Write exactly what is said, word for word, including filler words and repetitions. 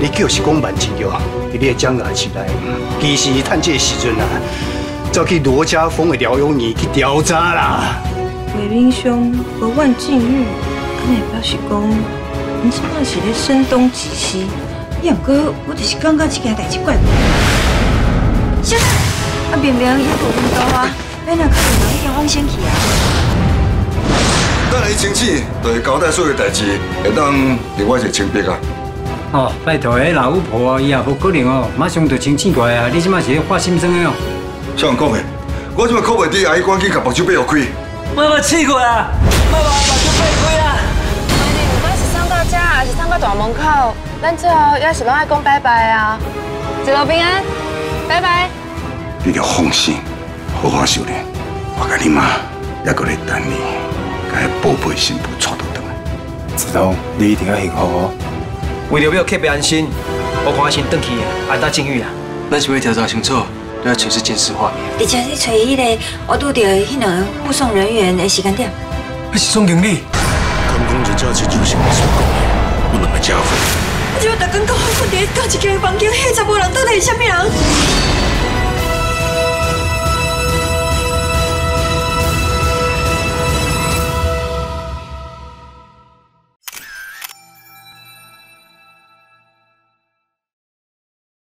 你就是讲万金药，伫你将来时代，其实趁这个时阵啊，走去罗家峰的疗养院去调查啦。伟明兄，我问境遇，安尼表示讲，你即摆是咧声东击西，也毋过我就是感觉这件代志怪怪。现在啊，明明也无领导啊，咱若可能已经往先去啊。咱来争取，对交代所有代志，会当另外一个清白啊。 哦，拜托，迄老巫婆啊，伊也无可能哦，马上就清醒过来啊！你即摆是咧发心酸的哦。像讲的，我即摆靠袂住，阿姨赶紧甲目睭擘开。妈妈试过啊，妈妈目睭擘开啊。妈咪，不管是送到家，还是送到大门口，咱最后也是拢爱讲拜拜啊！一路平安，拜拜。你着放心，好好修炼。我甲你妈也搁咧等你，甲迄宝贝新妇娶倒转来。子龙，你一定要幸福哦。 为了要克服安心，我看我先回去安搭境遇啊。咱是要调查清楚，要全是监视画面。而且你找迄个我拄到迄两个护送人员的时间点，那是宋经理。刚刚就照这就是我所讲的，我两个家伙。你要大刚刚好困伫到一间房间，迄十个人倒来是啥物人？